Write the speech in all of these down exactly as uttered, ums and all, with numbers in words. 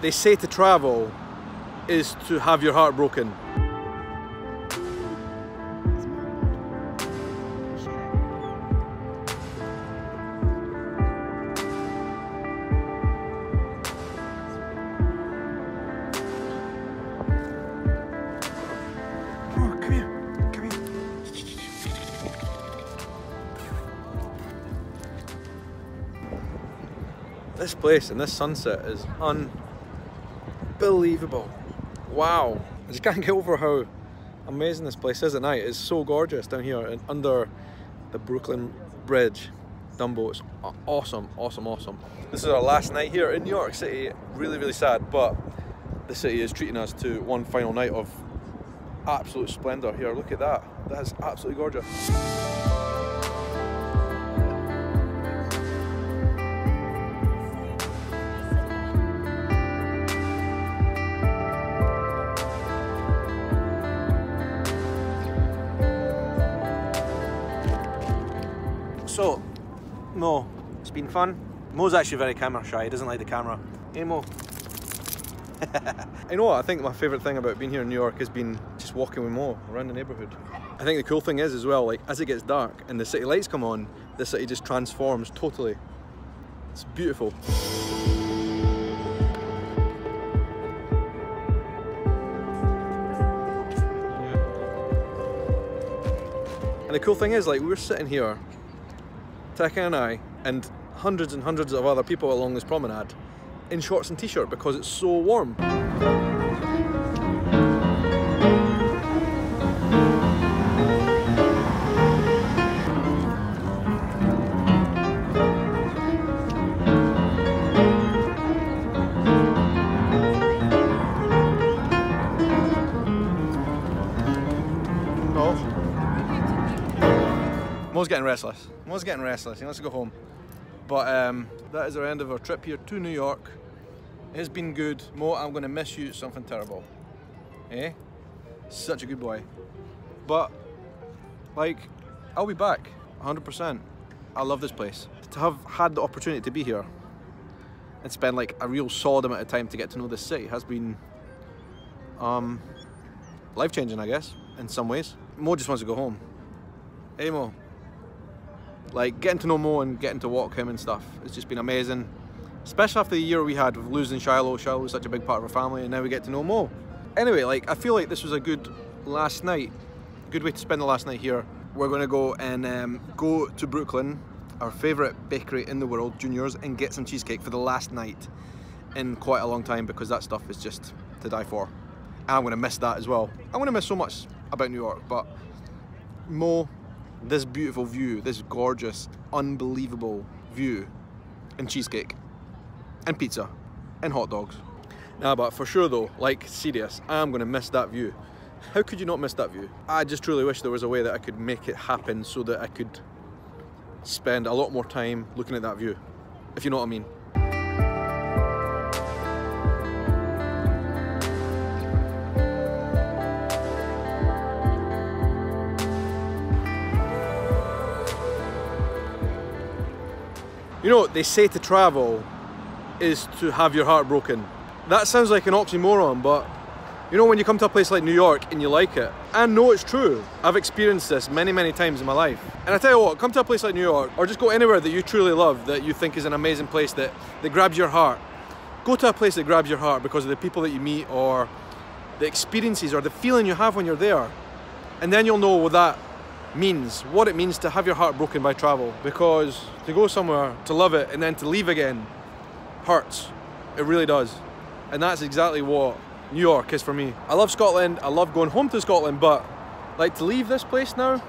They say to travel is to have your heart broken. This place and this sunset is unbelievable. Wow. I just can't get over how amazing this place is at night. It's so gorgeous down here and under the Brooklyn Bridge. Dumbo is awesome, awesome, awesome. This is our last night here in New York City. Really, really sad, but the city is treating us to one final night of absolute splendor here. Look at that. That is absolutely gorgeous. So, Mo, it's been fun. Mo's actually very camera shy, he doesn't like the camera. Hey Mo. You know what, I think my favourite thing about being here in New York has been just walking with Mo around the neighbourhood. I think the cool thing is as well, like as it gets dark and the city lights come on, the city just transforms totally. It's beautiful. And the cool thing is, like, we're sitting here Tekken and I and hundreds and hundreds of other people along this promenade in shorts and t-shirt because it's so warm. Mo's getting restless. Mo's getting restless. He wants to go home. But um, that is our end of our trip here to New York. It has been good. Mo, I'm going to miss you something terrible. Eh? Such a good boy. But, like, I'll be back. one hundred percent. I love this place. To have had the opportunity to be here and spend, like, a real solid amount of time to get to know this city has been um, life-changing, I guess, in some ways. Mo just wants to go home. Hey, Mo. Like, getting to know Mo and getting to walk him and stuff, it's just been amazing. Especially after the year we had with losing Shiloh. Shiloh was such a big part of our family and now we get to know Mo. Anyway, like, I feel like this was a good last night. Good way to spend the last night here. We're going to go and um, go to Brooklyn, our favourite bakery in the world, Juniors, and get some cheesecake for the last night in quite a long time because that stuff is just to die for. And I'm going to miss that as well. I'm going to miss so much about New York, but Mo, this beautiful view, this gorgeous, unbelievable view, and cheesecake, and pizza, and hot dogs. Nah, but for sure though, like, serious, I'm gonna miss that view. How could you not miss that view? I just truly wish there was a way that I could make it happen so that I could spend a lot more time looking at that view, if you know what I mean. You know, they say to travel is to have your heart broken. That sounds like an oxymoron, but you know, when you come to a place like New York and you like it, I know it's true. I've experienced this many, many times in my life. And I tell you what, come to a place like New York, or just go anywhere that you truly love, that you think is an amazing place that, that grabs your heart. Go to a place that grabs your heart because of the people that you meet, or the experiences, or the feeling you have when you're there. And then you'll know what that means, what it means to have your heart broken by travel, because to go somewhere, to love it, and then to leave again hurts. It really does. And that's exactly what New York is for me. I love Scotland, I love going home to Scotland, but like to leave this place now,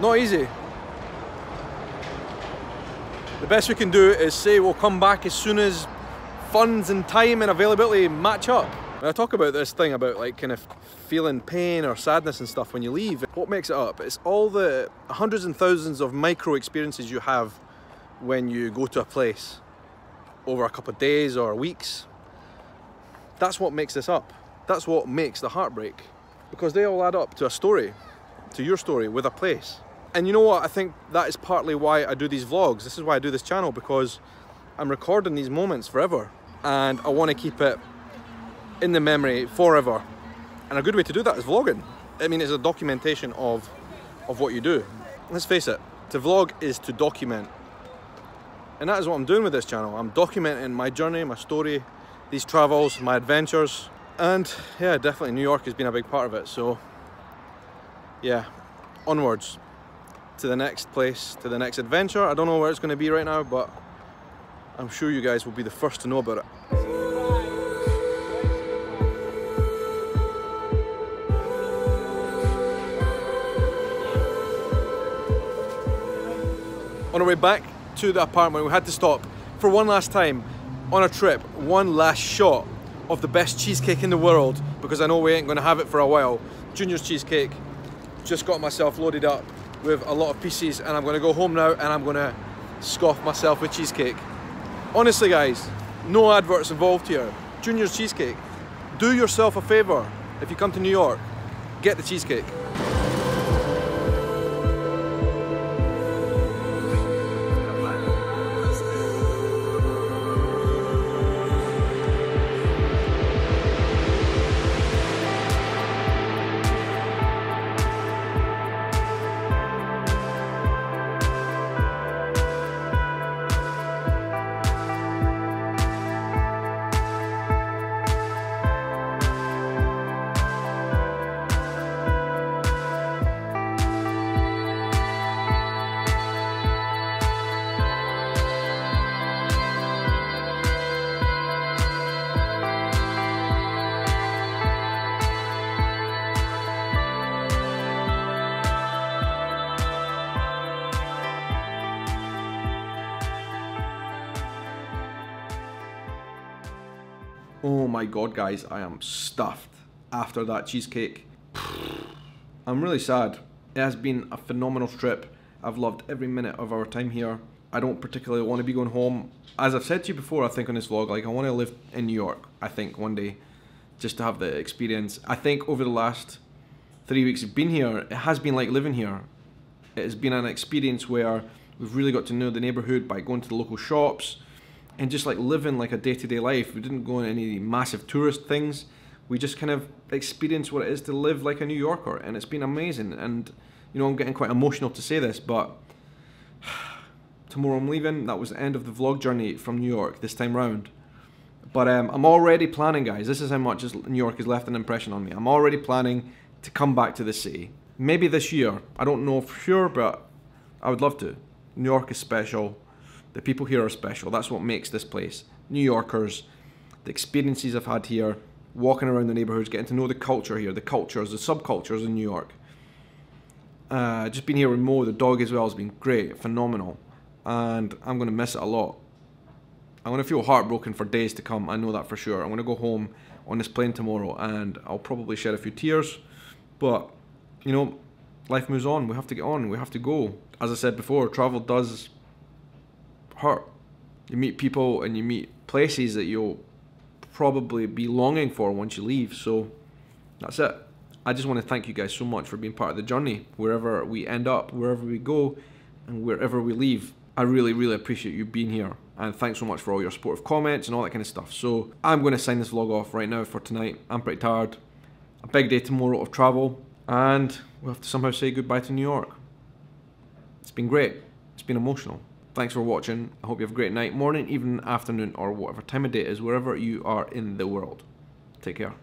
not easy. The best we can do is say we'll come back as soon as funds and time and availability match up. When I talk about this thing about like kind of feeling pain or sadness and stuff when you leave, what makes it up? It's all the hundreds and thousands of micro experiences you have when you go to a place over a couple of days or weeks. That's what makes this up. That's what makes the heartbreak, because they all add up to a story, to your story with a place. And you know what? I think that is partly why I do these vlogs. This is why I do this channel, because I'm recording these moments forever, and I want to keep it in the memory forever. And a good way to do that is vlogging. I mean, it's a documentation of, of what you do. Let's face it, to vlog is to document. And that is what I'm doing with this channel. I'm documenting my journey, my story, these travels, my adventures. And yeah, definitely New York has been a big part of it. So yeah, onwards to the next place, to the next adventure. I don't know where it's going to be right now, but I'm sure you guys will be the first to know about it. On our way back to the apartment, we had to stop for one last time on a trip, one last shot of the best cheesecake in the world, because I know we ain't gonna have it for a while. Junior's cheesecake. Just got myself loaded up with a lot of pieces, and I'm gonna go home now and I'm gonna scoff myself with cheesecake. Honestly guys, no adverts involved here. Junior's cheesecake. Do yourself a favor if you come to New York, get the cheesecake. Oh my god guys, I am stuffed after that cheesecake. I'm really sad. It has been a phenomenal trip. I've loved every minute of our time here. I don't particularly want to be going home. As I've said to you before, I think on this vlog, like I want to live in New York, I think one day, just to have the experience. I think over the last three weeks I've been here, it has been like living here. It has been an experience where we've really got to know the neighborhood by going to the local shops, and just like living like a day-to-day life. We didn't go on any massive tourist things. We just kind of experienced what it is to live like a New Yorker, and it's been amazing. And you know, I'm getting quite emotional to say this, but tomorrow I'm leaving. That was the end of the vlog journey from New York this time round. But um, I'm already planning, guys. This is how much New York has left an impression on me. I'm already planning to come back to the city. Maybe this year. I don't know for sure, but I would love to. New York is special. The people here are special. That's what makes this place. New Yorkers, the experiences I've had here, walking around the neighborhoods, getting to know the culture here, the cultures, the subcultures in New York. Uh, just been here with Mo, the dog as well, has been great, phenomenal. And I'm going to miss it a lot. I'm going to feel heartbroken for days to come. I know that for sure. I'm going to go home on this plane tomorrow and I'll probably shed a few tears. But, you know, life moves on. We have to get on. We have to go. As I said before, travel does hurt. You meet people and you meet places that you'll probably be longing for once you leave. So that's it. I just want to thank you guys so much for being part of the journey, wherever we end up, wherever we go, and wherever we leave. I really, really appreciate you being here, and thanks so much for all your supportive comments and all that kind of stuff. So I'm going to sign this vlog off right now for tonight. I'm pretty tired. A big day tomorrow of travel, and we'll have to somehow say goodbye to New York. It's been great. It's been emotional. Thanks for watching. I hope you have a great night, morning, evening, afternoon, or whatever time of day it is, wherever you are in the world. Take care.